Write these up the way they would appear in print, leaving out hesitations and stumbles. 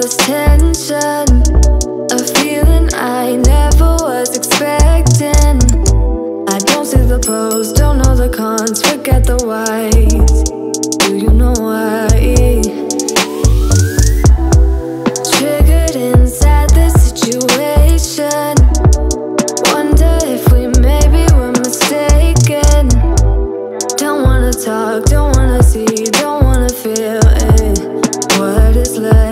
this tension, a feeling I never was expecting. I don't see the pros, don't know the cons, forget the whys. Do you know why? Triggered inside this situation, wonder if we maybe were mistaken. Don't wanna talk, don't wanna see, don't wanna feel it. What is left?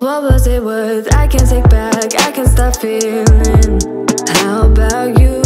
What was it worth? I can't take back, I can't stop feeling. How about you?